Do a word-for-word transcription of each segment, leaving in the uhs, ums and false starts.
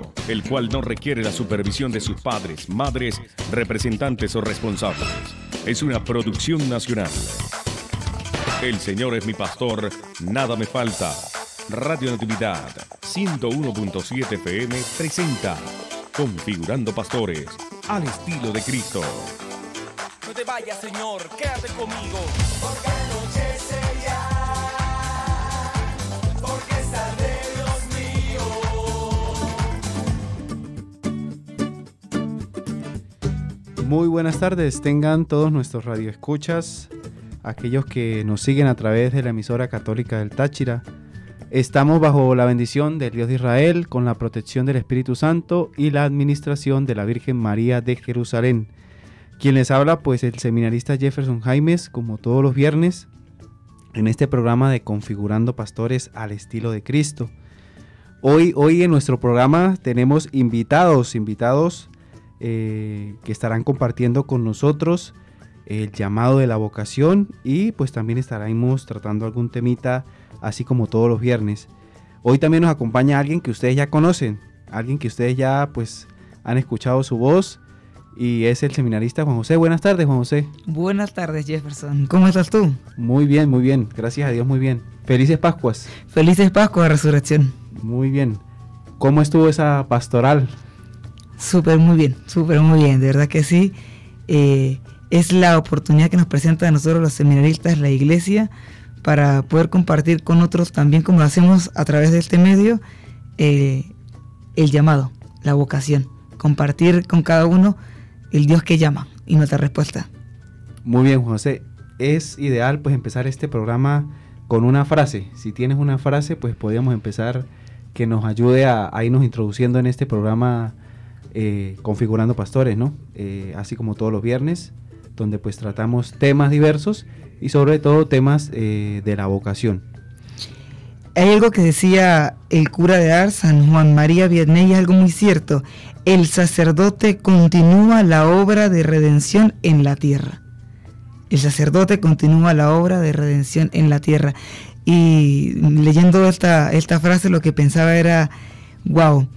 niño, el cual no requiere la supervisión de sus padres, madres, representantes o responsables. Es una producción nacional. El Señor es mi pastor, nada me falta. Radio Natividad, ciento uno punto siete F M, presenta Configurando Pastores, al estilo de Cristo. No te vayas, Señor, quédate conmigo. Porque anochece ya, porque sale Dios mío. Muy buenas tardes, tengan todos nuestros radioescuchas, aquellos que nos siguen a través de la emisora católica del Táchira. Estamos bajo la bendición del Dios de Israel, con la protección del Espíritu Santo y la administración de la Virgen María de Jerusalén. Quien les habla, pues, el seminarista Jefferson Jaimes, como todos los viernes, en este programa de Configurando Pastores al estilo de Cristo. Hoy, hoy en nuestro programa tenemos invitados, invitados eh, que estarán compartiendo con nosotros el llamado de la vocación, y pues también estaremos tratando algún temita, así como todos los viernes. Hoy también nos acompaña alguien que ustedes ya conocen, alguien que ustedes ya pues han escuchado su voz, y es el seminarista Juan José. Buenas tardes, Juan José. Buenas tardes, Jefferson. ¿Cómo estás tú? Muy bien, muy bien. Gracias a Dios, muy bien. Felices Pascuas. Felices Pascuas, Resurrección. Muy bien. ¿Cómo estuvo esa pastoral? Súper muy bien, súper muy bien. De verdad que sí. Eh, es la oportunidad que nos presenta a nosotros los seminaristas, la Iglesia, para poder compartir con otros también, como lo hacemos a través de este medio, eh, el llamado, la vocación, compartir con cada uno el Dios que llama y nuestra respuesta. Muy bien, José. Es ideal pues empezar este programa con una frase. Si tienes una frase, pues podríamos empezar, que nos ayude a, a irnos introduciendo en este programa eh, Configurando Pastores, ¿no? Eh, así como todos los viernes, donde pues tratamos temas diversos y sobre todo temas eh, de la vocación. Hay algo que decía el cura de Ars, San Juan María Vianney, es algo muy cierto: el sacerdote continúa la obra de redención en la tierra. El sacerdote continúa la obra de redención en la tierra. Y leyendo esta, esta frase, lo que pensaba era, wow,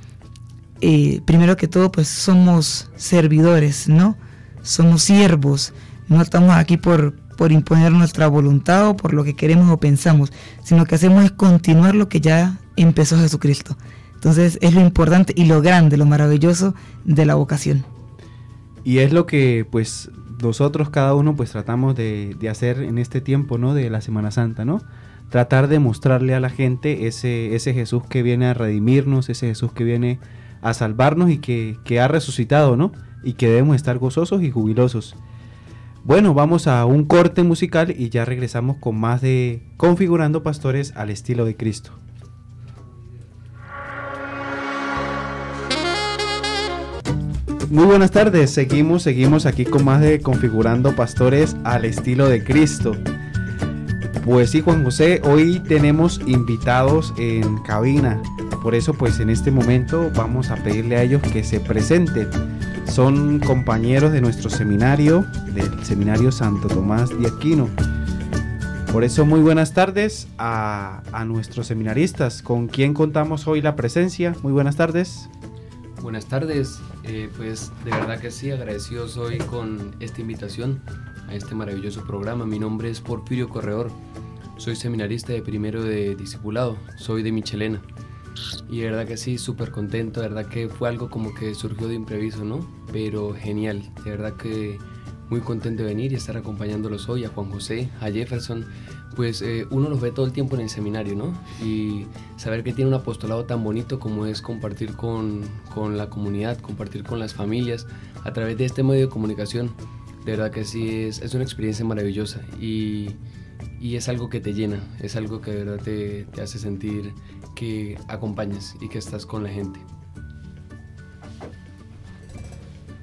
eh, primero que todo pues somos servidores, ¿no? Somos siervos, no estamos aquí por... por imponer nuestra voluntad o por lo que queremos o pensamos, sino que hacemos es continuar lo que ya empezó Jesucristo. Entonces es lo importante y lo grande, lo maravilloso de la vocación. Y es lo que pues nosotros cada uno pues tratamos de, de hacer en este tiempo, ¿no?, de la Semana Santa, ¿no? Tratar de mostrarle a la gente ese, ese Jesús que viene a redimirnos, ese Jesús que viene a salvarnos y que, que ha resucitado, ¿no? Y que debemos estar gozosos y jubilosos. Bueno, vamos a un corte musical y ya regresamos con más de Configurando Pastores al estilo de Cristo. Muy buenas tardes, seguimos, seguimos aquí con más de Configurando Pastores al estilo de Cristo. Pues sí, Juan José, hoy tenemos invitados en cabina, por eso pues en este momento vamos a pedirle a ellos que se presenten. Son compañeros de nuestro seminario, del Seminario Santo Tomás de Aquino. Por eso, muy buenas tardes a, a nuestros seminaristas, con quien contamos hoy la presencia. Muy buenas tardes. Buenas tardes, eh, pues de verdad que sí, agradecido soy con esta invitación a este maravilloso programa. Mi nombre es Porfirio Corredor, soy seminarista de primero de discipulado, soy de Michelena. Y de verdad que sí, súper contento, de verdad que fue algo como que surgió de imprevisto, ¿no? Pero genial, de verdad que muy contento de venir y estar acompañándolos hoy, a Juan José, a Jefferson. Pues eh, uno los ve todo el tiempo en el seminario, ¿no? Y saber que tiene un apostolado tan bonito como es compartir con, con la comunidad, compartir con las familias a través de este medio de comunicación, de verdad que sí, es, es una experiencia maravillosa y... Y es algo que te llena, es algo que de verdad te, te hace sentir que acompañas y que estás con la gente.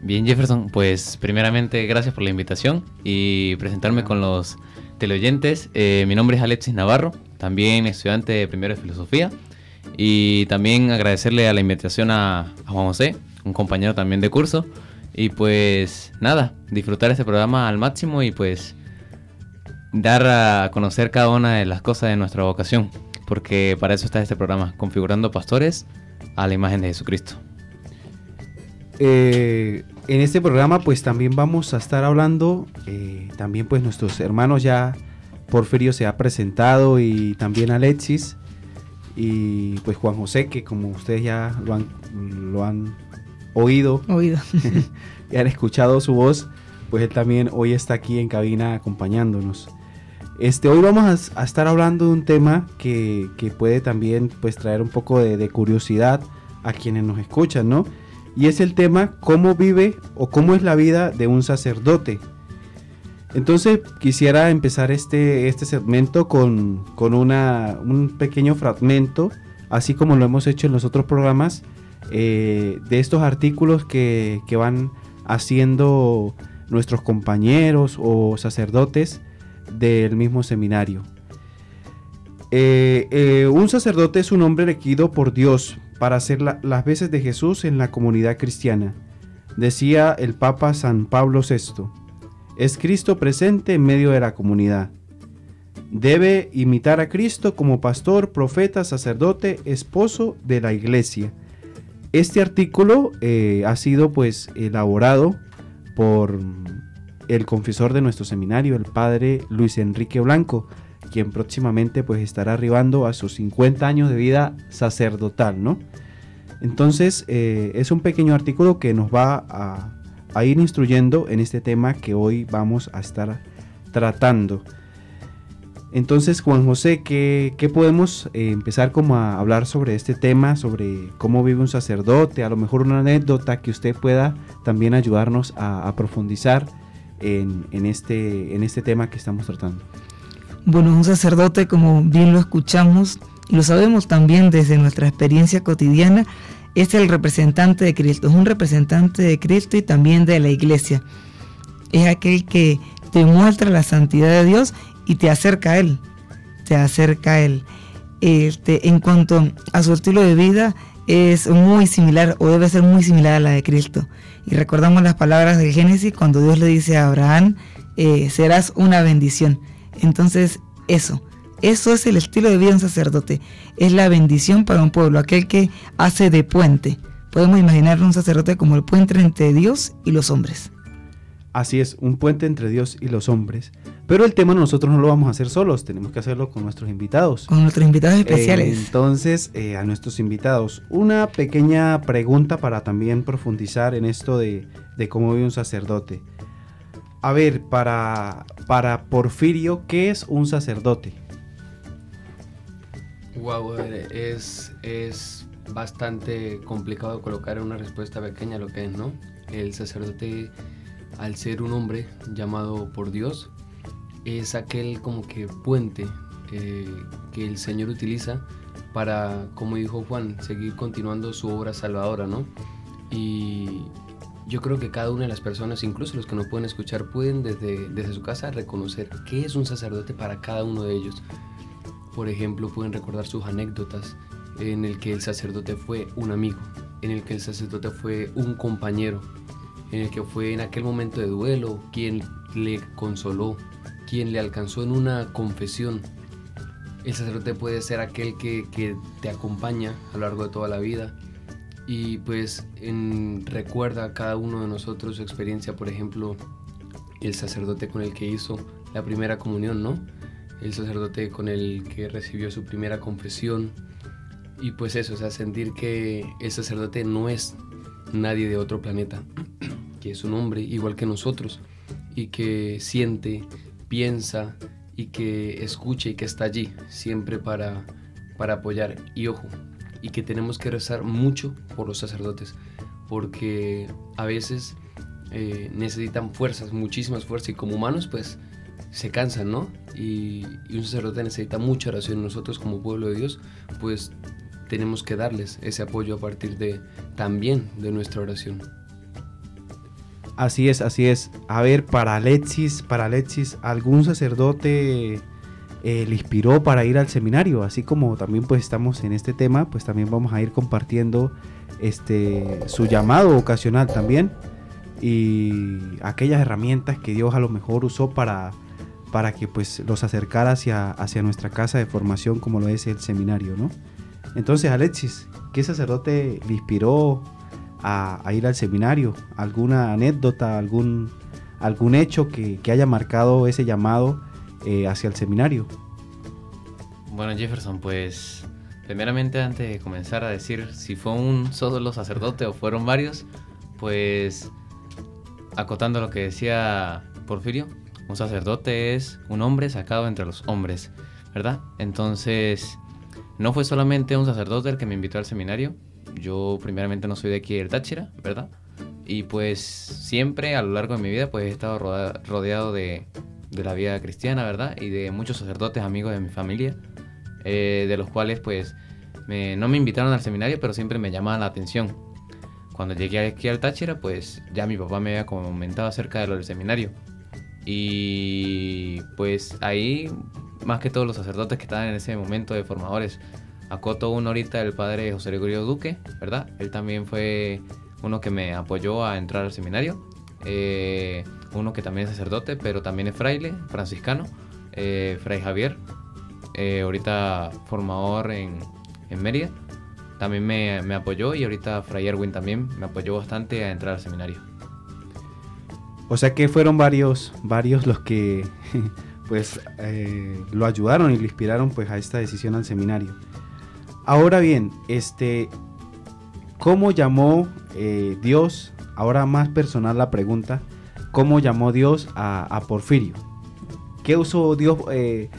Bien, Jefferson, pues primeramente gracias por la invitación y presentarme con los teleoyentes. Eh, mi nombre es Alexis Navarro, también estudiante de primero de filosofía, y también agradecerle a la invitación a, a Juan José, un compañero también de curso, y pues nada, disfrutar este programa al máximo y pues... dar a conocer cada una de las cosas de nuestra vocación, porque para eso está este programa, Configurando Pastores a la imagen de Jesucristo. eh, en este programa pues también vamos a estar hablando, eh, también pues nuestros hermanos, ya Porfirio se ha presentado y también Alexis y pues Juan José, que como ustedes ya lo han, lo han oído, oído. y han escuchado su voz, pues él también hoy está aquí en cabina acompañándonos. Este, hoy vamos a, a estar hablando de un tema que, que puede también pues traer un poco de, de curiosidad a quienes nos escuchan, ¿no? Y es el tema cómo vive o cómo es la vida de un sacerdote. Entonces quisiera empezar este, este segmento con, con una, un pequeño fragmento, así como lo hemos hecho en los otros programas, eh, de estos artículos que, que van haciendo nuestros compañeros o sacerdotes del mismo seminario. Eh, eh, un sacerdote es un hombre elegido por Dios para hacer la, las veces de Jesús en la comunidad cristiana, decía el Papa San Pablo sexto. Es Cristo presente en medio de la comunidad. Debe imitar a Cristo como pastor, profeta, sacerdote, esposo de la iglesia. Este artículo eh, ha sido pues elaborado por el confesor de nuestro seminario, el padre Luis Enrique Blanco, quien próximamente pues estará arribando a sus cincuenta años de vida sacerdotal, ¿no? Entonces eh, es un pequeño artículo que nos va a a ir instruyendo en este tema que hoy vamos a estar tratando. Entonces, Juan José, ¿qué, qué podemos eh, empezar como a hablar sobre este tema, sobre cómo vive un sacerdote? A lo mejor una anécdota que usted pueda también ayudarnos a, a profundizar en, en, este, en este tema que estamos tratando. Bueno, un sacerdote, como bien lo escuchamos y lo sabemos también desde nuestra experiencia cotidiana, es el representante de Cristo, es un representante de Cristo y también de la iglesia. Es aquel que te muestra la santidad de Dios y te acerca a Él, te acerca a Él. Este, en cuanto a su estilo de vida, es muy similar o debe ser muy similar a la de Cristo. Y recordamos las palabras del Génesis cuando Dios le dice a Abraham, eh, serás una bendición. Entonces, eso. Eso es el estilo de vida de un sacerdote, es la bendición para un pueblo, aquel que hace de puente. Podemos imaginar un sacerdote como el puente entre Dios y los hombres. Así es, un puente entre Dios y los hombres. Pero el tema nosotros no lo vamos a hacer solos, tenemos que hacerlo con nuestros invitados. Con nuestros invitados especiales. Eh, entonces, eh, a nuestros invitados, una pequeña pregunta para también profundizar en esto de, de cómo vive un sacerdote. A ver, para, para Porfirio, ¿qué es un sacerdote? Wow, es, es bastante complicado colocar en una respuesta pequeña lo que es, ¿no? El sacerdote, al ser un hombre llamado por Dios, es aquel como que puente eh, que el Señor utiliza para, como dijo Juan, seguir continuando su obra salvadora, ¿no? Y yo creo que cada una de las personas, incluso los que no pueden escuchar, pueden desde, desde su casa reconocer qué es un sacerdote para cada uno de ellos. Por ejemplo, pueden recordar sus anécdotas en el que el sacerdote fue un amigo, en el que el sacerdote fue un compañero, en el que fue en aquel momento de duelo, quien le consoló, quien le alcanzó en una confesión. El sacerdote puede ser aquel que, que te acompaña a lo largo de toda la vida y pues en, recuerda a cada uno de nosotros su experiencia, por ejemplo, el sacerdote con el que hizo la primera comunión, ¿no? El sacerdote con el que recibió su primera confesión y pues eso, o sea, sentir que el sacerdote no es nadie de otro planeta, que es un hombre igual que nosotros y que siente, piensa y que escucha y que está allí siempre para, para apoyar. Y ojo, y que tenemos que rezar mucho por los sacerdotes porque a veces eh, necesitan fuerzas, muchísimas fuerzas y como humanos pues se cansan, ¿no? Y, y un sacerdote necesita mucha oración. Nosotros como pueblo de Dios, pues tenemos que darles ese apoyo a partir de también de nuestra oración. Así es, así es. A ver, para Alexis, para Alexis, ¿algún sacerdote eh, le inspiró para ir al seminario? Así como también pues estamos en este tema, pues también vamos a ir compartiendo este, su llamado ocasional también y aquellas herramientas que Dios a lo mejor usó para para que pues los acercara hacia, hacia nuestra casa de formación como lo es el seminario, ¿no? Entonces, Alexis, ¿qué sacerdote le inspiró a, a ir al seminario? ¿Alguna anécdota, algún, algún hecho que, que haya marcado ese llamado eh, hacia el seminario? Bueno, Jefferson, pues primeramente antes de comenzar a decir si fue un solo sacerdote o fueron varios, pues acotando lo que decía Porfirio, un sacerdote es un hombre sacado entre los hombres, ¿verdad? Entonces, no fue solamente un sacerdote el que me invitó al seminario. Yo primeramente no soy de aquí del Táchira, ¿verdad? Y pues siempre a lo largo de mi vida pues he estado roda, rodeado de, de la vida cristiana, ¿verdad? Y de muchos sacerdotes amigos de mi familia, eh, de los cuales pues me, no me invitaron al seminario, pero siempre me llamaban la atención. Cuando llegué aquí al Táchira pues ya mi papá me había comentado acerca de lo del seminario. Y pues ahí, más que todos los sacerdotes que estaban en ese momento de formadores, acoto uno ahorita el padre José Gregorio Duque, ¿verdad? Él también fue uno que me apoyó a entrar al seminario, eh, uno que también es sacerdote, pero también es fraile, franciscano, eh, Fray Javier, eh, ahorita formador en, en Mérida, también me, me apoyó, y ahorita Fray Erwin también me apoyó bastante a entrar al seminario. O sea que fueron varios, varios los que pues eh, lo ayudaron y lo inspiraron pues a esta decisión al seminario. Ahora bien, este, ¿cómo llamó eh, Dios? Ahora más personal la pregunta, ¿cómo llamó Dios a, a Porfirio? ¿Qué usó Dios? Eh,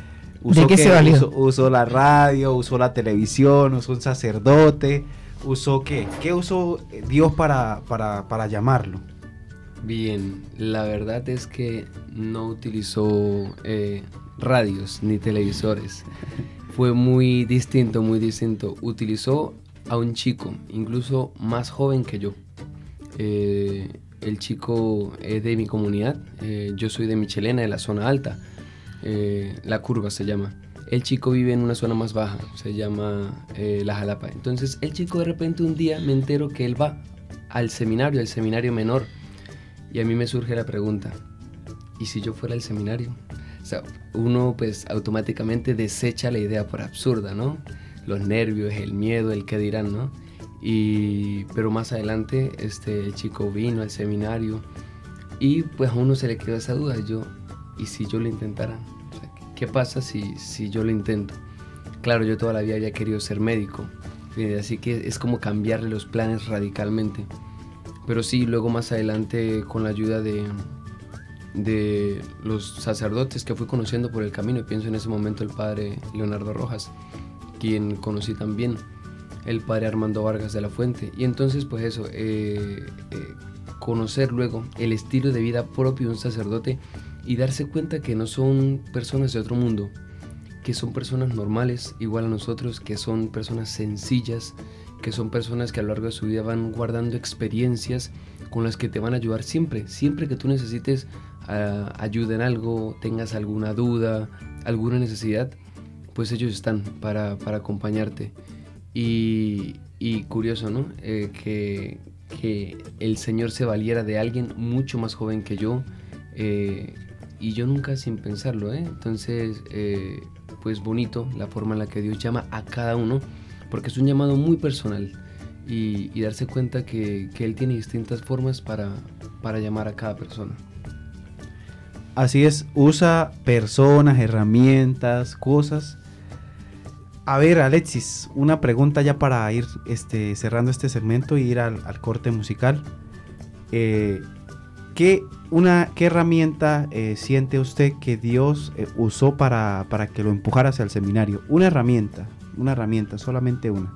usó, ¿De qué, qué se valió? Usó, usó la radio, usó la televisión, usó un sacerdote, usó qué, ¿qué usó Dios para, para, para llamarlo? Bien, la verdad es que no utilizó eh, radios ni televisores. Fue muy distinto, muy distinto. Utilizó a un chico, incluso más joven que yo. Eh, el chico es de mi comunidad. Eh, yo soy de Michelena, de la zona alta. Eh, La Curva se llama. El chico vive en una zona más baja, se llama eh, La Jalapa. Entonces el chico de repente un día me entero que él va al seminario, al seminario menor. Y a mí me surge la pregunta, ¿y si yo fuera al seminario? O sea, uno pues automáticamente desecha la idea por absurda, ¿no? Los nervios, el miedo, el qué dirán, ¿no? Y, pero más adelante este, el chico vino al seminario y pues a uno se le quedó esa duda. Yo, ¿y si yo lo intentara? O sea, ¿qué pasa si, si yo lo intento? Claro, yo toda la vida había querido ser médico, así que es como cambiarle los planes radicalmente. Pero sí, luego más adelante con la ayuda de, de los sacerdotes que fui conociendo por el camino, pienso en ese momento el padre Leonardo Rojas, quien conocí también, el padre Armando Vargas de la Fuente. Y entonces pues eso, eh, eh, conocer luego el estilo de vida propio de un sacerdote y darse cuenta que no son personas de otro mundo, que son personas normales, igual a nosotros, que son personas sencillas, que son personas que a lo largo de su vida van guardando experiencias con las que te van a ayudar siempre, siempre que tú necesites uh, ayuda en algo, tengas alguna duda, alguna necesidad, pues ellos están para, para acompañarte. Y, y curioso, ¿no? Eh, que, que el Señor se valiera de alguien mucho más joven que yo, eh, y yo nunca sin pensarlo, ¿eh? Entonces, eh, pues bonito la forma en la que Dios llama a cada uno, porque es un llamado muy personal, y, y darse cuenta que, que Él tiene distintas formas para, para llamar a cada persona. Así es, usa personas, herramientas, cosas. A ver, Alexis, una pregunta ya para ir este, cerrando este segmento y ir al, al corte musical. Eh, ¿qué, una, ¿Qué herramienta eh, siente usted que Dios eh, usó para, para que lo empujara hacia el seminario? Una herramienta. Una herramienta, solamente una.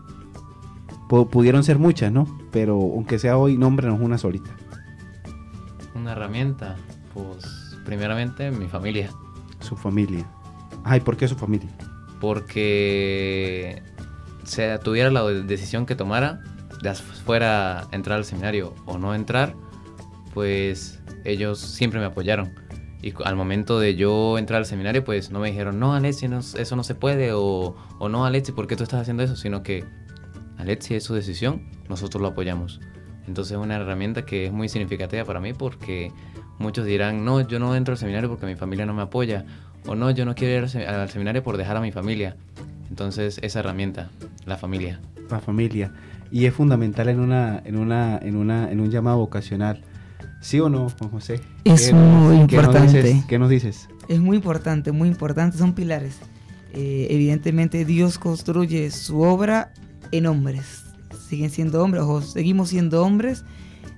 Pudieron ser muchas, ¿no? Pero aunque sea hoy, nómbrenos una solita. Una herramienta, pues primeramente mi familia. Su familia. Ay, ¿por qué su familia? Porque se tuviera la decisión que tomara, ya fuera entrar al seminario o no entrar, pues ellos siempre me apoyaron. Y al momento de yo entrar al seminario, pues no me dijeron, no, Alexis, no, eso no se puede, o, o no, Alexis, ¿por qué tú estás haciendo eso? Sino que, Alexis, es su decisión, nosotros lo apoyamos. Entonces es una herramienta que es muy significativa para mí, porque muchos dirán, no, yo no entro al seminario porque mi familia no me apoya, o no, yo no quiero ir al seminario por dejar a mi familia. Entonces esa herramienta, la familia. La familia. y es fundamental en una en una en una en un llamado vocacional. ¿Sí o no, Juan José? Es muy importante. ¿Qué nos dices? ¿Qué nos dices? Es muy importante, muy importante, son pilares. Eh, evidentemente Dios construye su obra en hombres, siguen siendo hombres o seguimos siendo hombres,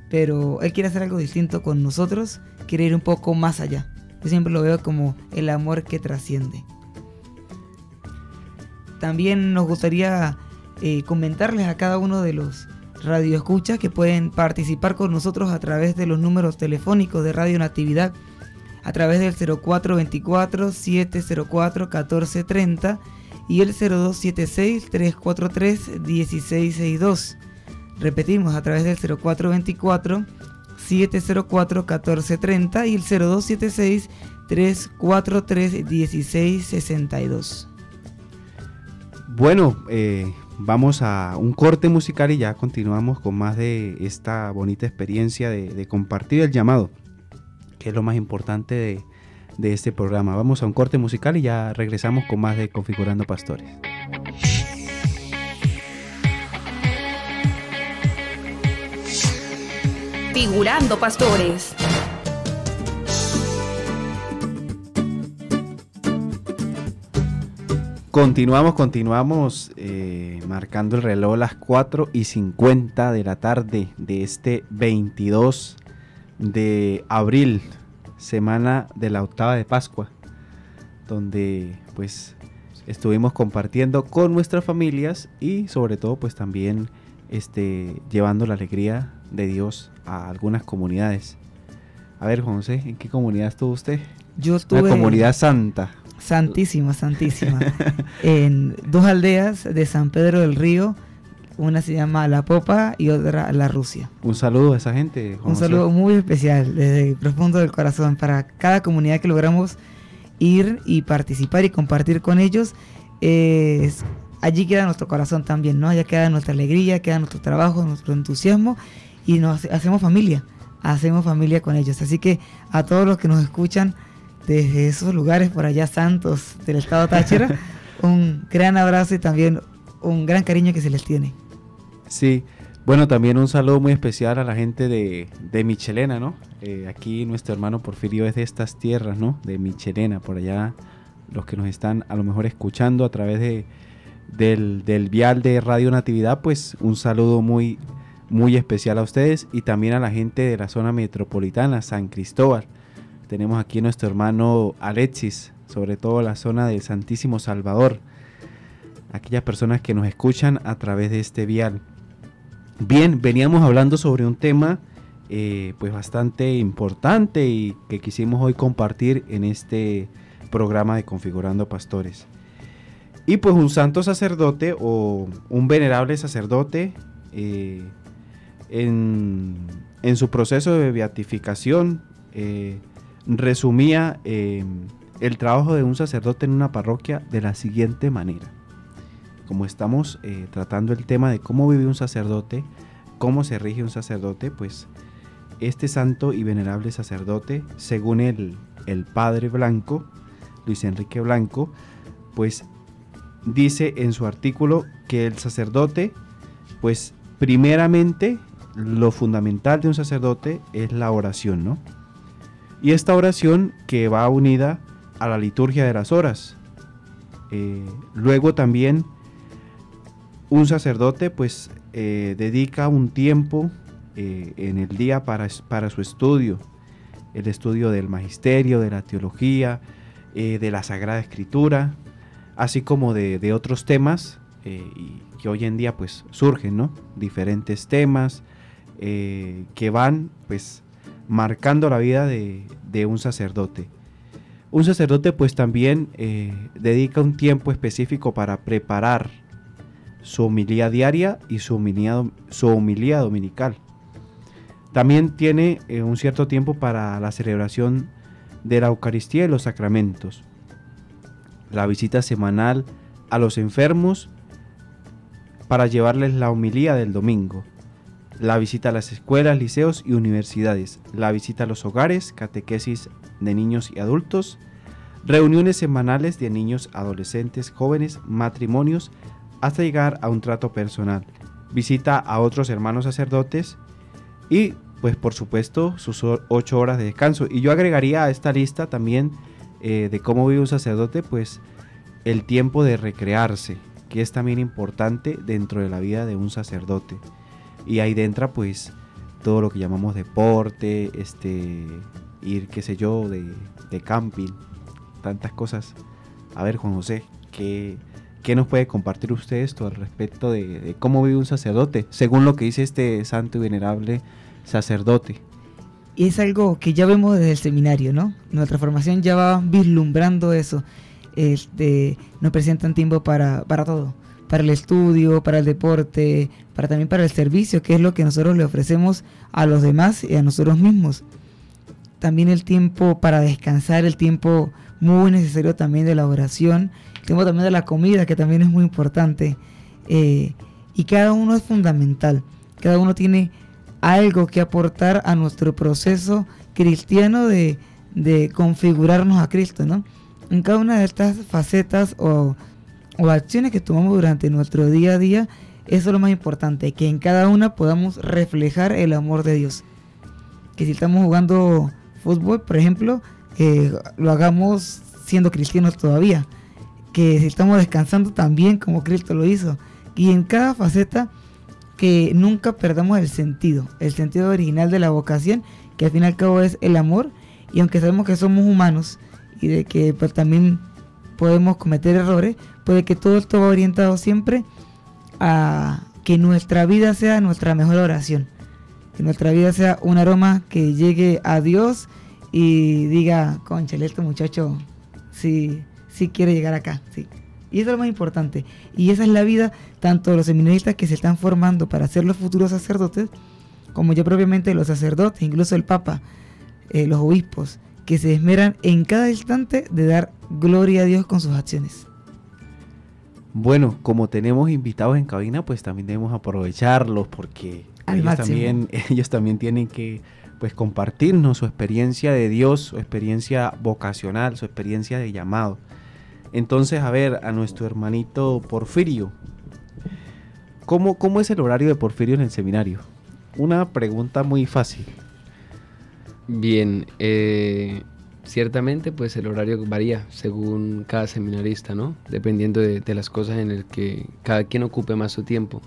pero Él quiere hacer algo distinto con nosotros, quiere ir un poco más allá. Yo siempre lo veo como el amor que trasciende. También nos gustaría eh, comentarles a cada uno de los radioescuchas que pueden participar con nosotros a través de los números telefónicos de Radio Natividad, a través del cero cuatro dos cuatro, siete cero cuatro, uno cuatro tres cero y el cero dos siete seis, tres cuatro tres, uno seis seis dos. Repetimos, a través del cero cuatro dos cuatro, siete cero cuatro, uno cuatro tres cero y el cero dos siete seis, tres cuatro tres, uno seis seis dos. Bueno, eh, vamos a un corte musical y ya continuamos con más de esta bonita experiencia de, de compartir el llamado, que es lo más importante de, de este programa. Vamos a un corte musical y ya regresamos con más de Configurando Pastores. Configurando Pastores. Continuamos, continuamos eh, marcando el reloj las cuatro y cincuenta de la tarde de este veintidós de abril, semana de la octava de Pascua, donde pues estuvimos compartiendo con nuestras familias y sobre todo pues también este, llevando la alegría de Dios a algunas comunidades. A ver, José, ¿en qué comunidad estuvo usted? Yo estuve... La comunidad santa. Santísima, santísima. En dos aldeas de San Pedro del Río, una se llama La Popa y otra La Rusia. Un saludo a esa gente, José. Un saludo muy especial, desde el profundo del corazón, para cada comunidad que logramos ir y participar y compartir con ellos. Eh, allí queda nuestro corazón también, ¿no? Allá queda nuestra alegría, queda nuestro trabajo, nuestro entusiasmo, y nos hacemos familia, hacemos familia con ellos. Así que a todos los que nos escuchan desde esos lugares por allá santos del estado Táchira, un gran abrazo y también un gran cariño que se les tiene. Sí, bueno, también un saludo muy especial a la gente de, de Michelena, ¿no? Eh, aquí nuestro hermano Porfirio es de estas tierras, ¿no? De Michelena, por allá los que nos están a lo mejor escuchando a través de, del, del vial de Radio Natividad, pues un saludo muy muy especial a ustedes y también a la gente de la zona metropolitana, San Cristóbal. Tenemos aquí nuestro hermano Alexis, sobre todo la zona del Santísimo Salvador. Aquellas personas que nos escuchan a través de este vial. Bien, veníamos hablando sobre un tema eh, pues bastante importante y que quisimos hoy compartir en este programa de Configurando Pastores. Y pues un santo sacerdote o un venerable sacerdote eh, en, en su proceso de beatificación eh, resumía eh, el trabajo de un sacerdote en una parroquia de la siguiente manera. Como estamos eh, tratando el tema de cómo vive un sacerdote, cómo se rige un sacerdote, pues este santo y venerable sacerdote, según el, el padre Blanco, Luis Enrique Blanco, pues dice en su artículo que el sacerdote, pues primeramente lo fundamental de un sacerdote es la oración, ¿no? Y esta oración que va unida a la liturgia de las horas. Eh, luego también un sacerdote pues eh, dedica un tiempo eh, en el día para, para su estudio, el estudio del magisterio, de la teología, eh, de la Sagrada Escritura, así como de, de otros temas eh, y que hoy en día pues surgen, ¿no? Diferentes temas eh, que van pues marcando la vida de, de un sacerdote. Un sacerdote pues también eh, dedica un tiempo específico para preparar su homilía diaria y su homilía, su homilía dominical. También tiene eh, un cierto tiempo para la celebración de la Eucaristía y los sacramentos, la visita semanal a los enfermos para llevarles la homilía del domingo, la visita a las escuelas, liceos y universidades, la visita a los hogares, catequesis de niños y adultos, reuniones semanales de niños, adolescentes, jóvenes, matrimonios, hasta llegar a un trato personal, visita a otros hermanos sacerdotes y pues por supuesto sus ocho horas de descanso. Y yo agregaría a esta lista también eh, de cómo vive un sacerdote, pues el tiempo de recrearse, que es también importante dentro de la vida de un sacerdote. Y ahí entra pues todo lo que llamamos deporte, este, ir qué sé yo, de, de camping, tantas cosas. A ver, Juan José, ¿qué, qué nos puede compartir usted esto al respecto de, de cómo vive un sacerdote, según lo que dice este santo y venerable sacerdote? Y es algo que ya vemos desde el seminario, ¿no? Nuestra formación ya va vislumbrando eso. Este, nos presentan tiempo para, para todo, para el estudio, para el deporte, para también para el servicio, que es lo que nosotros le ofrecemos a los demás y a nosotros mismos. También el tiempo para descansar, el tiempo muy necesario también de la oración, el tiempo también de la comida, que también es muy importante. Eh, y cada uno es fundamental, cada uno tiene algo que aportar a nuestro proceso cristiano de, de configurarnos a Cristo, ¿no? En cada una de estas facetas o, o acciones que tomamos durante nuestro día a día, eso es lo más importante, que en cada una podamos reflejar el amor de Dios. Que si estamos jugando fútbol, por ejemplo, eh, lo hagamos siendo cristianos todavía. Que si estamos descansando también como Cristo lo hizo. Y en cada faceta, que nunca perdamos el sentido, el sentido original de la vocación, que al fin y al cabo es el amor. Y aunque sabemos que somos humanos y de que pues, también podemos cometer errores, puede que todo esto va orientado siempre a que nuestra vida sea nuestra mejor oración, que nuestra vida sea un aroma que llegue a Dios y diga, cónchale, este muchacho sí, sí quiere llegar acá, sí. Y eso es lo más importante. Y esa es la vida tanto de los seminaristas que se están formando para ser los futuros sacerdotes, como ya propiamente los sacerdotes, incluso el Papa, eh, los obispos, que se esmeran en cada instante de dar gloria a Dios con sus acciones. Bueno, como tenemos invitados en cabina, pues también debemos aprovecharlos, porque ellos también, ellos también tienen que pues, compartirnos su experiencia de Dios, su experiencia vocacional, su experiencia de llamado. Entonces, a ver, a nuestro hermanito Porfirio, ¿cómo, cómo es el horario de Porfirio en el seminario? Una pregunta muy fácil. Bien, eh, ciertamente pues el horario varía según cada seminarista, ¿no? Dependiendo de, de las cosas en las que cada quien ocupe más su tiempo.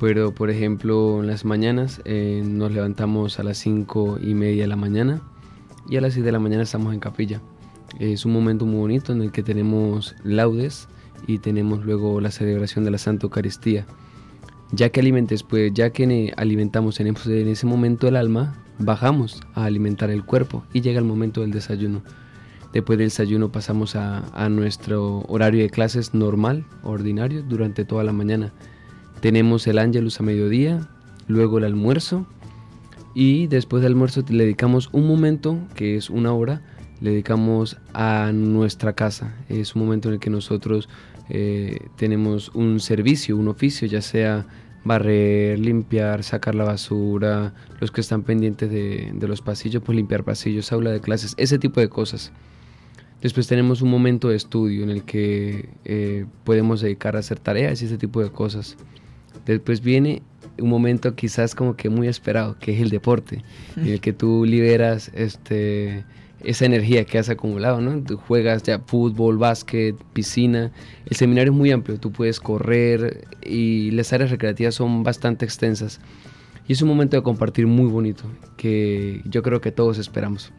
Pero, por ejemplo, en las mañanas eh, nos levantamos a las cinco y media de la mañana y a las seis de la mañana estamos en capilla. Es un momento muy bonito en el que tenemos laudes y tenemos luego la celebración de la Santa Eucaristía. Ya que, alimentes, pues, ya que alimentamos en ese momento el alma, bajamos a alimentar el cuerpo y llega el momento del desayuno. Después del desayuno pasamos a, a nuestro horario de clases normal, ordinario, durante toda la mañana. Tenemos el ángelus a mediodía, luego el almuerzo y después del almuerzo le dedicamos un momento, que es una hora, le dedicamos a nuestra casa. Es un momento en el que nosotros eh, tenemos un servicio, un oficio, ya sea barrer, limpiar, sacar la basura, los que están pendientes de, de los pasillos, pues limpiar pasillos, aula de clases, ese tipo de cosas. Después tenemos un momento de estudio en el que eh, podemos dedicar a hacer tareas y ese tipo de cosas. Después viene un momento quizás como que muy esperado, que es el deporte, en el que tú liberas este... esa energía que has acumulado, ¿no? Tú juegas ya fútbol, básquet, piscina. El seminario es muy amplio, tú puedes correr y las áreas recreativas son bastante extensas. Y es un momento de compartir muy bonito, que yo creo que todos esperamos.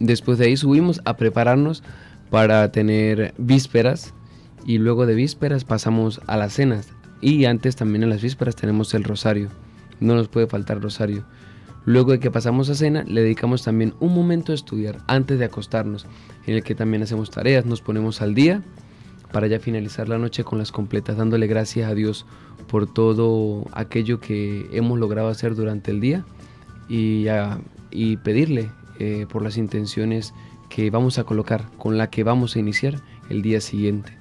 Después de ahí subimos a prepararnos para tener vísperas y luego de vísperas pasamos a las cenas. Y antes también en las vísperas tenemos el rosario, no nos puede faltar rosario. Luego de que pasamos a cena, le dedicamos también un momento a estudiar antes de acostarnos, en el que también hacemos tareas, nos ponemos al día para ya finalizar la noche con las completas, dándole gracias a Dios por todo aquello que hemos logrado hacer durante el día y, a, y pedirle eh, por las intenciones que vamos a colocar, con la que vamos a iniciar el día siguiente.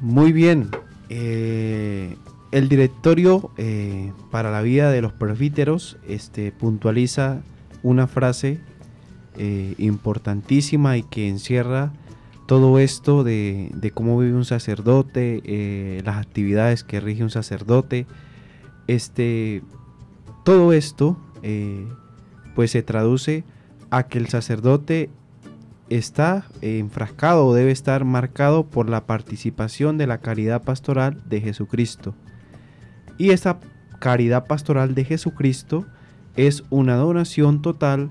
Muy bien. Eh... El directorio eh, para la vida de los presbíteros este, puntualiza una frase eh, importantísima y que encierra todo esto de, de cómo vive un sacerdote, eh, las actividades que rige un sacerdote, este, todo esto eh, pues se traduce a que el sacerdote está eh, enfrascado o debe estar marcado por la participación de la caridad pastoral de Jesucristo. Y esta caridad pastoral de Jesucristo es una donación total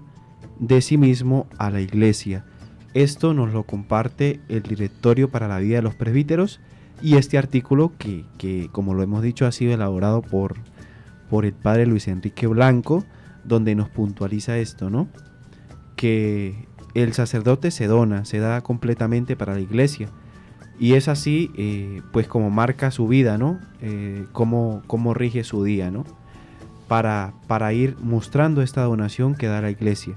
de sí mismo a la Iglesia. Esto nos lo comparte el Directorio para la Vida de los Presbíteros, y este artículo que, que como lo hemos dicho, ha sido elaborado por, por el padre Luis Enrique Blanco, donde nos puntualiza esto, ¿no? Que el sacerdote se dona, se da completamente para la Iglesia, y es así, eh, pues como marca su vida, ¿no? Eh, cómo, cómo rige su día, ¿no? Para, para ir mostrando esta donación que da la Iglesia.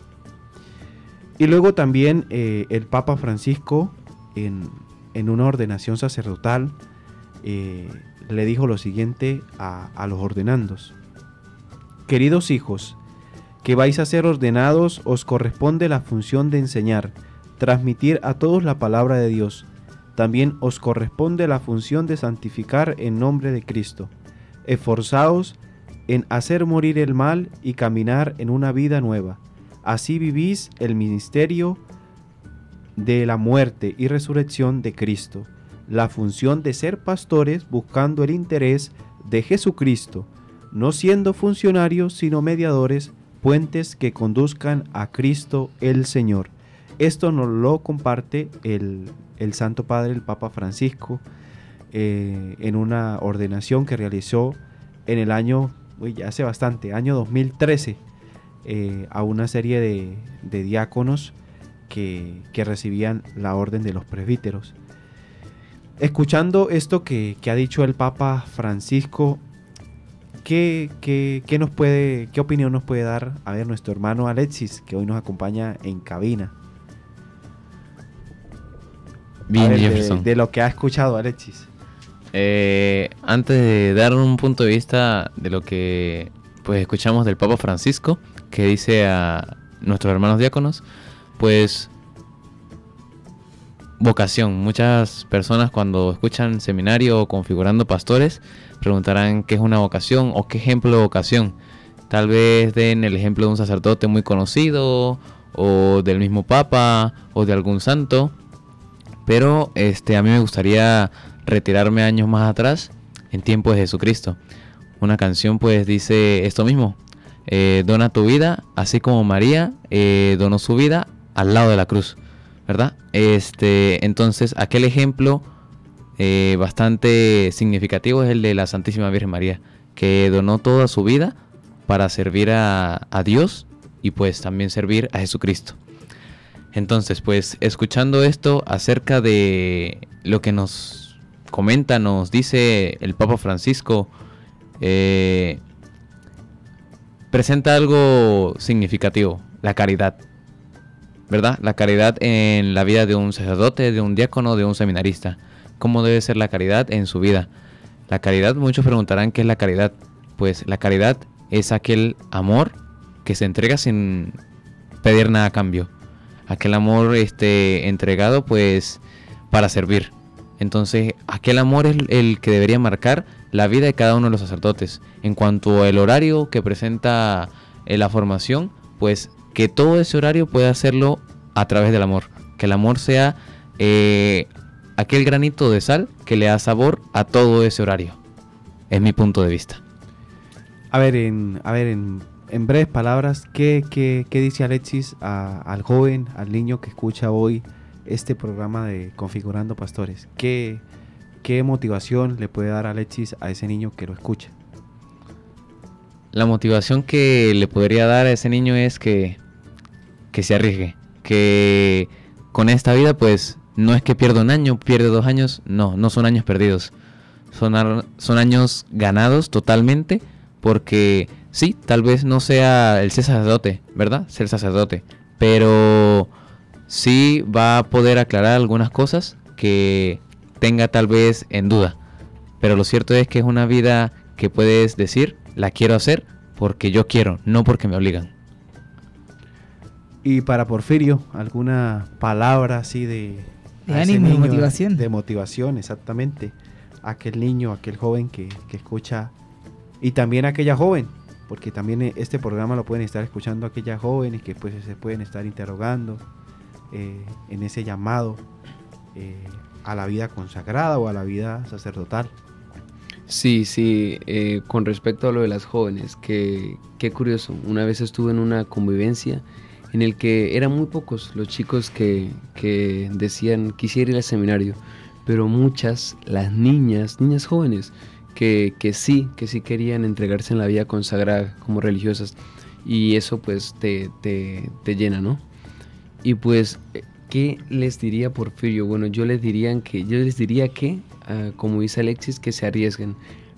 Y luego también eh, el Papa Francisco, en, en una ordenación sacerdotal, eh, le dijo lo siguiente a, a los ordenandos. Queridos hijos, que vais a ser ordenados, os corresponde la función de enseñar, transmitir a todos la palabra de Dios. También os corresponde la función de santificar en nombre de Cristo. Esforzaos en hacer morir el mal y caminar en una vida nueva. Así vivís el ministerio de la muerte y resurrección de Cristo, la función de ser pastores buscando el interés de Jesucristo, no siendo funcionarios sino mediadores, puentes que conduzcan a Cristo el Señor. Esto nos lo comparte el, el Santo Padre, el Papa Francisco, eh, en una ordenación que realizó en el año, uy, hace bastante, año dos mil trece. Eh, a una serie de, de diáconos que, que recibían la orden de los presbíteros. Escuchando esto que, que ha dicho el Papa Francisco, ¿qué, qué, qué, nos puede, ¿qué opinión nos puede dar, a ver, nuestro hermano Alexis, que hoy nos acompaña en cabina? Bien, ver, Jefferson. De, de lo que ha escuchado, Alexis. Eh, antes de dar un punto de vista de lo que pues escuchamos del Papa Francisco, que dice a nuestros hermanos diáconos, pues vocación. Muchas personas cuando escuchan seminario o configurando pastores preguntarán qué es una vocación o qué ejemplo de vocación. Tal vez den el ejemplo de un sacerdote muy conocido o del mismo papa o de algún santo, pero este, a mí me gustaría retirarme años más atrás, en tiempos de Jesucristo. Una canción pues dice esto mismo. Eh, dona tu vida, así como María eh, donó su vida al lado de la cruz, ¿verdad? Este, entonces, aquel ejemplo eh, bastante significativo es el de la Santísima Virgen María, que donó toda su vida para servir a, a Dios y pues también servir a Jesucristo. Entonces, pues, escuchando esto acerca de lo que nos comenta, nos dice el Papa Francisco, eh... presenta algo significativo, la caridad, ¿verdad? La caridad en la vida de un sacerdote, de un diácono, de un seminarista. ¿Cómo debe ser la caridad en su vida? La caridad, muchos preguntarán qué es la caridad. Pues la caridad es aquel amor que se entrega sin pedir nada a cambio. Aquel amor este, entregado pues para servir. Entonces, aquel amor es el que debería marcar la vida de cada uno de los sacerdotes. En cuanto al horario que presenta la formación, pues que todo ese horario pueda hacerlo a través del amor. Que el amor sea eh, aquel granito de sal que le da sabor a todo ese horario. Es mi punto de vista. A ver, en, a ver, en, en breves palabras, ¿qué, qué, qué dice Alexis a, al joven, al niño que escucha hoy este programa de Configurando Pastores? ¿Qué, qué motivación le puede dar Alexis a ese niño que lo escucha? La motivación que le podría dar a ese niño es que, que se arriesgue, que con esta vida pues no es que pierda un año, pierde dos años, no, no son años perdidos, son, ar, son años ganados totalmente, porque sí, tal vez no sea el ser sacerdote, ¿verdad? Ser sacerdote, pero sí va a poder aclarar algunas cosas que tenga tal vez en duda. Pero lo cierto es que es una vida que puedes decir, la quiero hacer porque yo quiero, no porque me obligan. Y para Porfirio, ¿alguna palabra así de, De ánimo y motivación. De motivación, exactamente. Aquel niño, aquel joven que, que escucha, y también aquella joven, porque también este programa lo pueden estar escuchando aquellas jóvenes que pues se pueden estar interrogando eh, en ese llamado eh, a la vida consagrada o a la vida sacerdotal. Sí, sí, eh, con respecto a lo de las jóvenes, que, qué curioso, una vez estuve en una convivencia en el que eran muy pocos los chicos que, que decían quisiera ir al seminario, pero muchas, las niñas, niñas jóvenes, que, que sí, que sí querían entregarse en la vida consagrada como religiosas, y eso pues te, te, te llena, ¿no? Y pues, ¿qué les diría Porfirio? Bueno, yo les diría que, yo les diría que uh, como dice Alexis, que se arriesguen,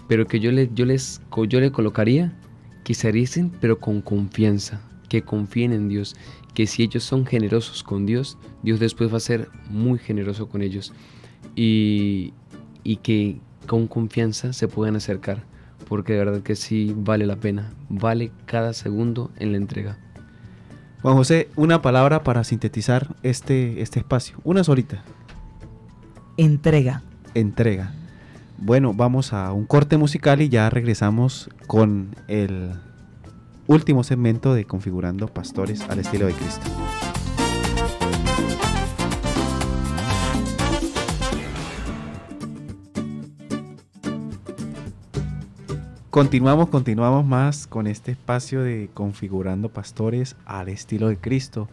pero que yo les, yo les, yo les colocaría que se arriesguen, pero con confianza, que confíen en Dios, que si ellos son generosos con Dios, Dios después va a ser muy generoso con ellos. Y, y que con confianza se puedan acercar, porque de verdad que sí vale la pena, vale cada segundo en la entrega. Juan José, una palabra para sintetizar este, este espacio, una solita. Entrega. Entrega. Bueno, vamos a un corte musical y ya regresamos con el último segmento de Configurando Pastores al Estilo de Cristo. Continuamos, continuamos más con este espacio de Configurando Pastores al Estilo de Cristo.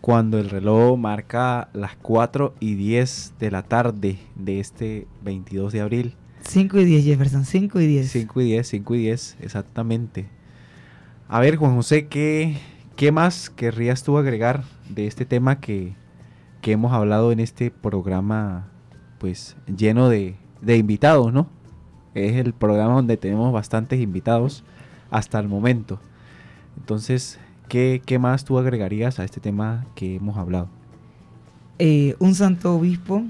Cuando el reloj marca las cuatro y diez de la tarde de este veintidós de abril. cinco y diez, Jefferson, cinco y diez. cinco y diez, cinco y diez, exactamente. A ver, Juan José, ¿qué, qué más querrías tú agregar de este tema que, que hemos hablado en este programa, pues lleno de, de invitados, ¿no? Es el programa donde tenemos bastantes invitados hasta el momento. Entonces, ¿qué, qué más tú agregarías a este tema que hemos hablado? Eh, un santo obispo,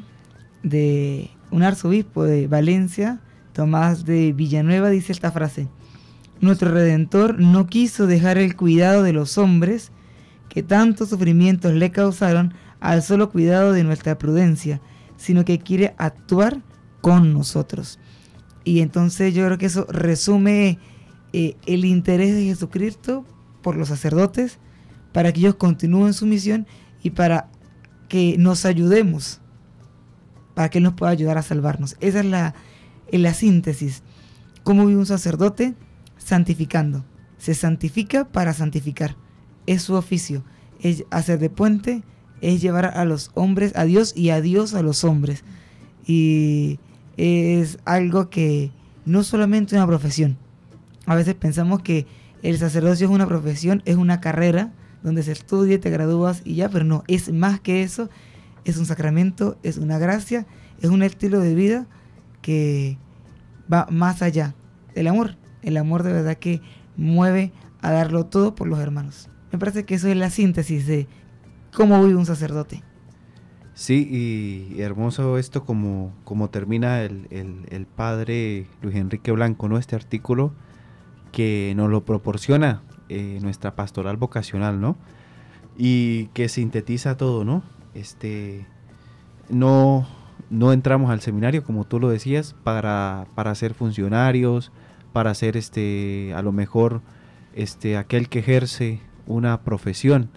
de, un arzobispo de Valencia, Tomás de Villanueva, dice esta frase: nuestro Redentor no quiso dejar el cuidado de los hombres que tantos sufrimientos le causaron al solo cuidado de nuestra prudencia, sino que quiere actuar con nosotros. Y entonces yo creo que eso resume eh, el interés de Jesucristo por los sacerdotes, para que ellos continúen su misión y para que nos ayudemos, para que Él nos pueda ayudar a salvarnos. Esa es la, eh, la síntesis. ¿Cómo vive un sacerdote? Santificando. Se santifica para santificar. Es su oficio. Es hacer de puente, es llevar a los hombres a Dios y a Dios a los hombres. Y es algo que no solamente es una profesión. A veces pensamos que el sacerdocio es una profesión, es una carrera donde se estudia, te gradúas y ya, pero no, es más que eso. Es un sacramento, es una gracia, es un estilo de vida que va más allá. El amor, el amor de verdad que mueve a darlo todo por los hermanos. Me parece que eso es la síntesis de cómo vive un sacerdote. Sí, y hermoso esto como, como termina el, el, el padre Luis Enrique Blanco, ¿no? Este artículo que nos lo proporciona eh, nuestra pastoral vocacional, ¿no? Y que sintetiza todo, ¿no? Este, no, no entramos al seminario, como tú lo decías, para, para ser funcionarios, para ser este, a lo mejor este, aquel que ejerce una profesión,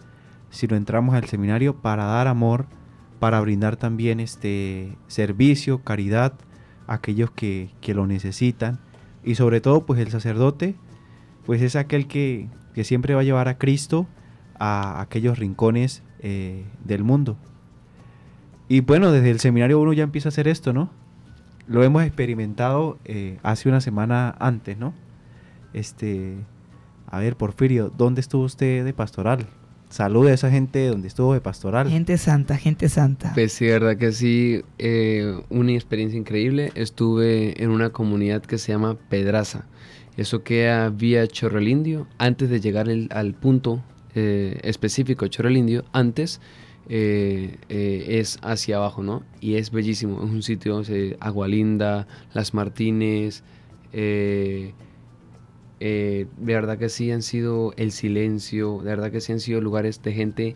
sino entramos al seminario para dar amor, para brindar también este servicio, caridad a aquellos que, que lo necesitan. Y sobre todo, pues el sacerdote pues es aquel que, que siempre va a llevar a Cristo a aquellos rincones eh, del mundo. Y bueno, desde el seminario uno ya empieza a hacer esto, ¿no? Lo hemos experimentado eh, hace una semana antes, ¿no? Este, a ver, Porfirio, ¿dónde estuvo usted de pastoral? Salude a esa gente donde estuvo de pastoral. Gente santa, gente santa. Pues sí, verdad que sí, eh, una experiencia increíble. Estuve en una comunidad que se llama Pedraza. Eso queda vía Chorrelindio. Antes de llegar el, al punto eh, específico Chorrelindio, antes eh, eh, es hacia abajo, ¿no? Y es bellísimo. Es un sitio, eh, Agualinda, Las Martínez, eh... Eh, de verdad que sí han sido el silencio, de verdad que sí han sido lugares de gente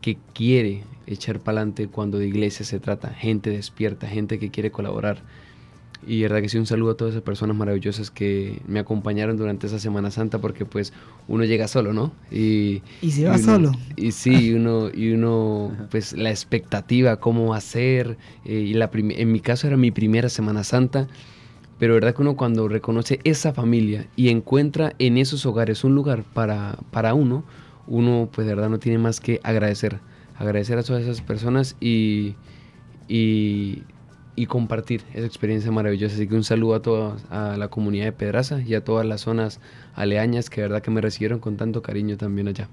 que quiere echar para adelante cuando de iglesia se trata, gente despierta, gente que quiere colaborar. Y verdad que sí, un saludo a todas esas personas maravillosas que me acompañaron durante esa Semana Santa, porque pues uno llega solo, ¿no? Y, ¿Y se va y uno, solo. Y sí, y uno, y uno pues la expectativa, cómo va a ser. Eh, y la en mi caso era mi primera Semana Santa, pero verdad que uno cuando reconoce esa familia y encuentra en esos hogares un lugar para, para uno, uno pues de verdad no tiene más que agradecer, agradecer a todas esas personas y... y y compartir esa experiencia maravillosa. Así que un saludo a toda a la comunidad de Pedraza y a todas las zonas aledañas que de verdad que me recibieron con tanto cariño también allá.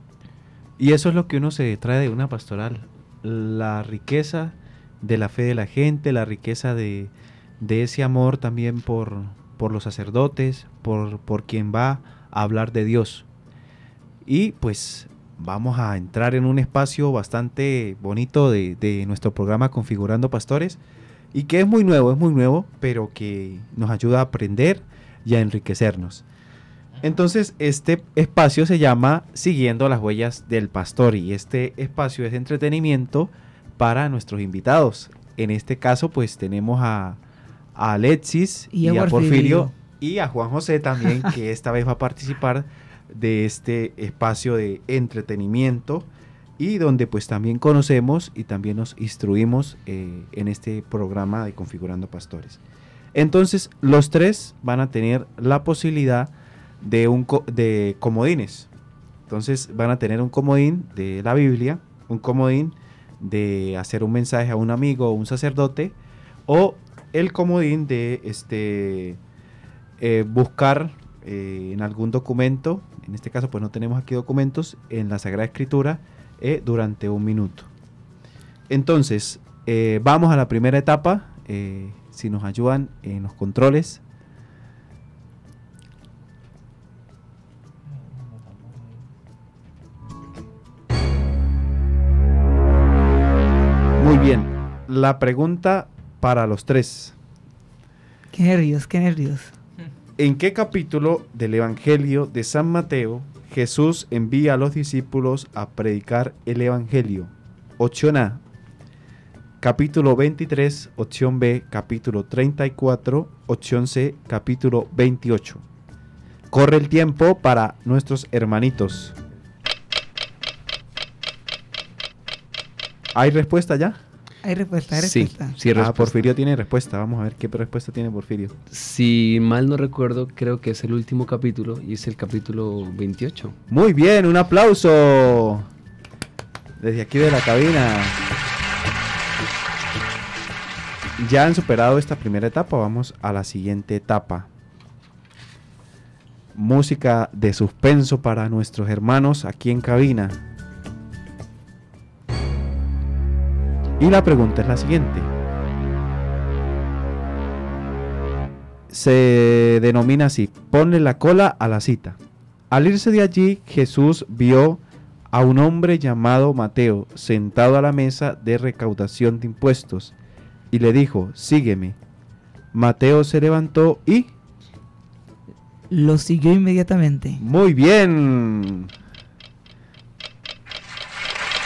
Y eso es lo que uno se trae de una pastoral, la riqueza de la fe de la gente, la riqueza de, de ese amor también por, por los sacerdotes, por, por quien va a hablar de Dios. Y pues vamos a entrar en un espacio bastante bonito de, de nuestro programa Configurando Pastores, y que es muy nuevo, es muy nuevo, pero que nos ayuda a aprender y a enriquecernos. Entonces, este espacio se llama Siguiendo las Huellas del Pastor, y este espacio es de entretenimiento para nuestros invitados. En este caso, pues tenemos a, a Alexis y, y a Porfirio, y a Juan José también, que esta vez va a participar de este espacio de entretenimiento, y donde pues también conocemos y también nos instruimos eh, en este programa de Configurando Pastores. Entonces los tres van a tener la posibilidad de un co de comodines. Entonces van a tener un comodín de la Biblia, un comodín de hacer un mensaje a un amigo o un sacerdote, o el comodín de este eh, buscar eh, en algún documento. En este caso pues no tenemos aquí documentos, en la Sagrada Escritura, Eh, durante un minuto. Entonces eh, vamos a la primera etapa. eh, si nos ayudan en los controles. Muy bien, la pregunta para los tres. Qué nervios, qué nervios. ¿En qué capítulo del Evangelio de San Mateo Jesús envía a los discípulos a predicar el Evangelio? Opción A, capítulo veintitrés, opción B, capítulo treinta y cuatro, opción C, capítulo veintiocho. Corre el tiempo para nuestros hermanitos. ¿Hay respuesta ya? Hay respuesta, hay respuesta. Sí, sí, respuesta. Ah, Porfirio tiene respuesta. Vamos a ver qué respuesta tiene Porfirio. Si mal no recuerdo, creo que es el último capítulo y es el capítulo veintiocho. Muy bien, un aplauso desde aquí de la cabina. Ya han superado esta primera etapa, vamos a la siguiente etapa. Música de suspenso para nuestros hermanos aquí en cabina. Y la pregunta es la siguiente. Se denomina así: ponle la cola a la cita. Al irse de allí, Jesús vio a un hombre llamado Mateo sentado a la mesa de recaudación de impuestos y le dijo: sígueme. Mateo se levantó y lo siguió inmediatamente. Muy bien.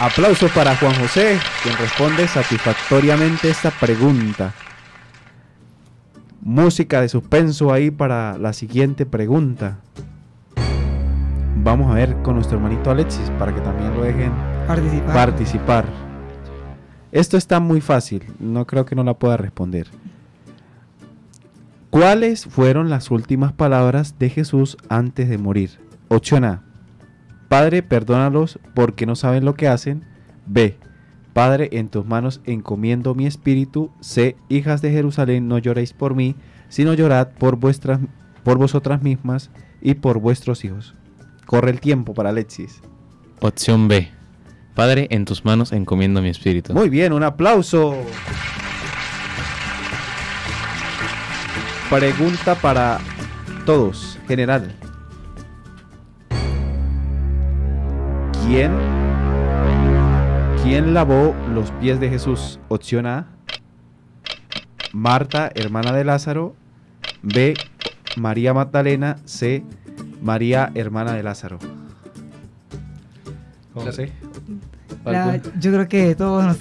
Aplausos para Juan José, quien responde satisfactoriamente esta pregunta. Música de suspenso ahí para la siguiente pregunta. Vamos a ver con nuestro hermanito Alexis para que también lo dejen participar. participar. Esto está muy fácil, no creo que no la pueda responder. ¿Cuáles fueron las últimas palabras de Jesús antes de morir? Opción A: Padre, perdónalos porque no saben lo que hacen. B, Padre, en tus manos encomiendo mi espíritu. C, hijas de Jerusalén, no lloréis por mí, sino llorad por, vuestras, por vosotras mismas y por vuestros hijos. Corre el tiempo para Alexis. Opción B, Padre, en tus manos encomiendo mi espíritu. Muy bien, un aplauso. Pregunta para todos, general. ¿Quién? ¿Quién lavó los pies de Jesús? Opción A, Marta, hermana de Lázaro. B, María Magdalena. C, María, hermana de Lázaro. ¿Cómo sé? La, yo creo que todos nos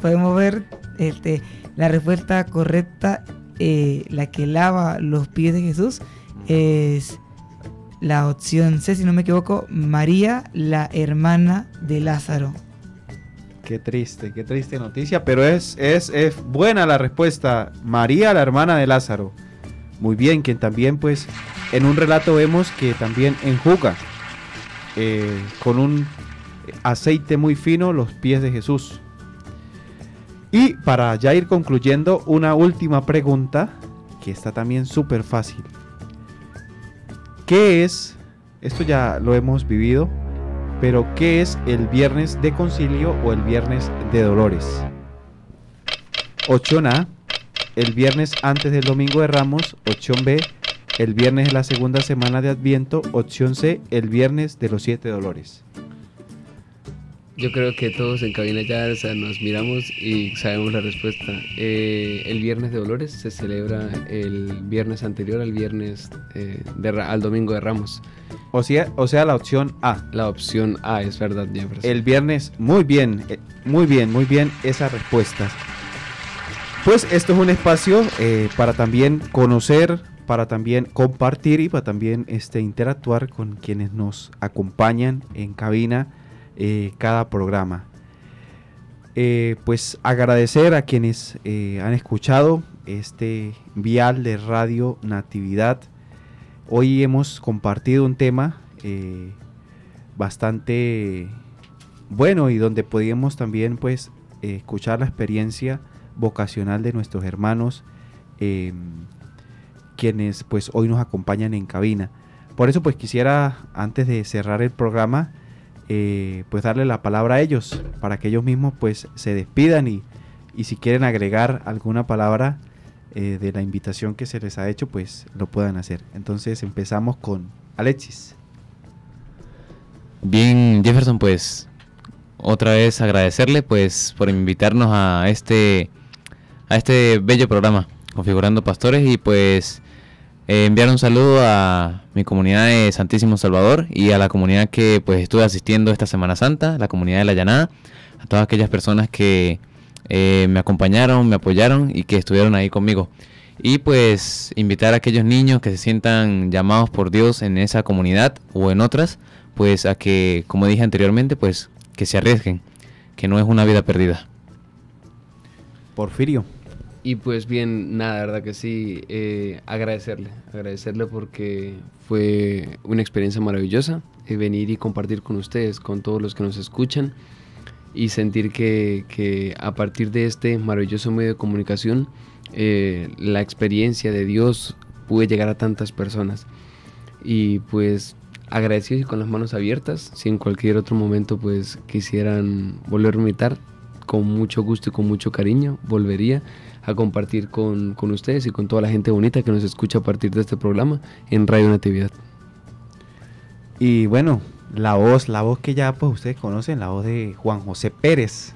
podemos ver este, la respuesta correcta, eh, la que lava los pies de Jesús, es la opción C, si no me equivoco, María, la hermana de Lázaro. Qué triste, qué triste noticia, pero es, es, es buena la respuesta, María, la hermana de Lázaro. Muy bien, quien también pues en un relato vemos que también enjuga eh, con un aceite muy fino los pies de Jesús. Y para ya ir concluyendo, una última pregunta que está también súper fácil. ¿Qué es? Esto ya lo hemos vivido, pero ¿qué es el viernes de concilio o el viernes de dolores? Opción A, el viernes antes del domingo de Ramos. Opción B, el viernes de la segunda semana de Adviento. Opción C, el viernes de los siete dolores. Yo creo que todos en cabina ya, o sea, nos miramos y sabemos la respuesta. Eh, el viernes de dolores se celebra el viernes anterior al viernes eh, de, al domingo de Ramos. O sea, o sea, la opción A. La opción A, es verdad, Jefferson. El viernes, muy bien, muy bien, muy bien esas respuestas. Pues esto es un espacio eh, para también conocer, para también compartir y para también este, interactuar con quienes nos acompañan en cabina. Eh, cada programa eh, pues agradecer a quienes eh, han escuchado este vial de Radio Natividad. Hoy hemos compartido un tema eh, bastante bueno y donde podíamos también pues eh, escuchar la experiencia vocacional de nuestros hermanos eh, quienes pues hoy nos acompañan en cabina. Por eso pues quisiera, antes de cerrar el programa, Eh, pues darle la palabra a ellos para que ellos mismos pues se despidan y, y si quieren agregar alguna palabra eh, de la invitación que se les ha hecho, pues lo puedan hacer. Entonces empezamos con Alexis. Bien, Jefferson, pues otra vez agradecerle pues por invitarnos a este a este bello programa Configurando Pastores, y pues Eh, enviar un saludo a mi comunidad de Santísimo Salvador y a la comunidad que pues estuve asistiendo esta Semana Santa, la comunidad de La Llanada, a todas aquellas personas que eh, me acompañaron, me apoyaron y que estuvieron ahí conmigo. Y pues invitar a aquellos niños que se sientan llamados por Dios en esa comunidad o en otras, pues a que, como dije anteriormente, pues que se arriesguen, que no es una vida perdida. Porfirio. Y pues bien, nada, la verdad que sí, eh, agradecerle, agradecerle porque fue una experiencia maravillosa eh, venir y compartir con ustedes, con todos los que nos escuchan, y sentir que, que a partir de este maravilloso medio de comunicación, eh, la experiencia de Dios puede llegar a tantas personas. Y pues agradecido y con las manos abiertas, si en cualquier otro momento pues quisieran volver a invitar, con mucho gusto y con mucho cariño volvería a compartir con, con ustedes y con toda la gente bonita que nos escucha a partir de este programa en Radio Natividad. Y bueno, la voz, la voz que ya pues ustedes conocen, la voz de Juan José Pérez,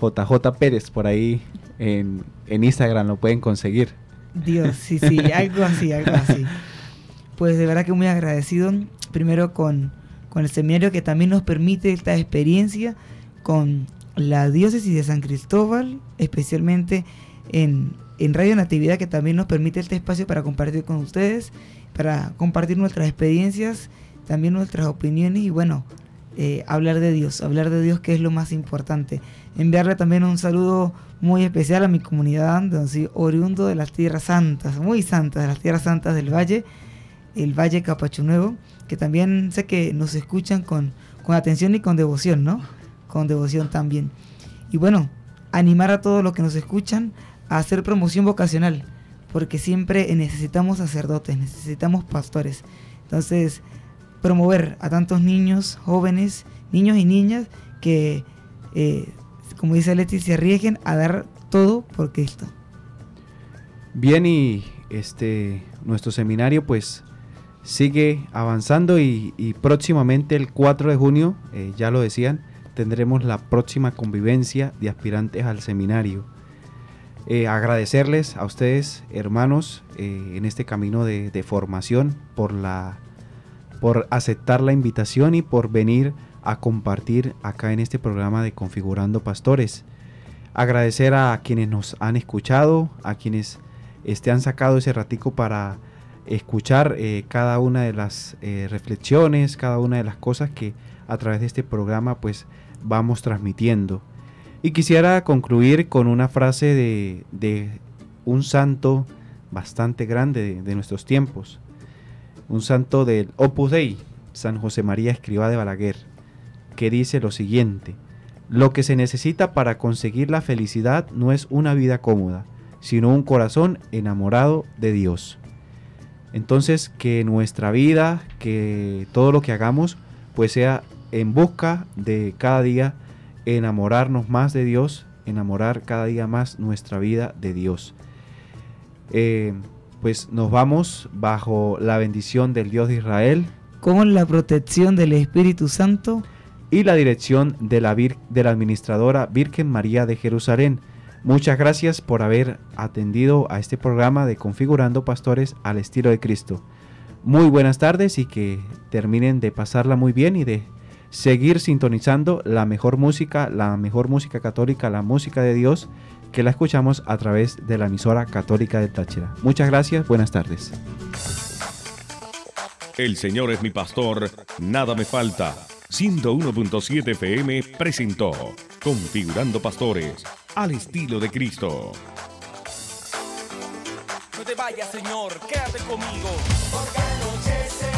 J J Pérez, por ahí en, en Instagram lo pueden conseguir. Dios, sí, sí, algo así, algo así. Pues de verdad que muy agradecido, primero con, con el seminario que también nos permite esta experiencia con la diócesis de San Cristóbal, especialmente En, en Radio Natividad, que también nos permite este espacio para compartir con ustedes, para compartir nuestras experiencias, también nuestras opiniones y bueno, eh, hablar de Dios, hablar de Dios, que es lo más importante. Enviarle también un saludo muy especial a mi comunidad, oriundo de las tierras santas, muy santas, de las tierras santas del Valle, el Valle Capacho Nuevo, que también sé que nos escuchan con, con atención y con devoción, ¿no? Con devoción también. Y bueno, animar a todos los que nos escuchan a hacer promoción vocacional, porque siempre necesitamos sacerdotes, necesitamos pastores. Entonces, promover a tantos niños, jóvenes, niños y niñas que, eh, como dice Leti, se arriesguen a dar todo por Cristo. Bien, y este nuestro seminario pues sigue avanzando y, y próximamente el cuatro de junio, eh, ya lo decían, tendremos la próxima convivencia de aspirantes al seminario. Eh, agradecerles a ustedes, hermanos, eh, en este camino de, de formación, por, la, por aceptar la invitación y por venir a compartir acá en este programa de Configurando Pastores. Agradecer a quienes nos han escuchado, a quienes este, han sacado ese ratico para escuchar eh, cada una de las eh, reflexiones, cada una de las cosas que a través de este programa pues vamos transmitiendo. Y quisiera concluir con una frase de, de un santo bastante grande de, de nuestros tiempos, un santo del Opus Dei, San José María Escrivá de Balaguer, que dice lo siguiente: lo que se necesita para conseguir la felicidad no es una vida cómoda, sino un corazón enamorado de Dios. Entonces, que nuestra vida, que todo lo que hagamos, pues sea en busca de cada día enamorarnos más de Dios, enamorar cada día más nuestra vida de Dios. Eh, pues nos vamos bajo la bendición del Dios de Israel, con la protección del Espíritu Santo y la dirección de la, vir de la administradora Virgen María de Jerusalén. Muchas gracias por haber atendido a este programa de Configurando Pastores al estilo de Cristo. Muy buenas tardes y que terminen de pasarla muy bien y de seguir sintonizando la mejor música, la mejor música católica, la música de Dios, que la escuchamos a través de la emisora católica de Táchira. Muchas gracias, buenas tardes. El Señor es mi pastor, nada me falta. ciento uno punto siete F M presentó Configurando Pastores al estilo de Cristo. No te vayas, Señor, quédate conmigo. Porque anochece.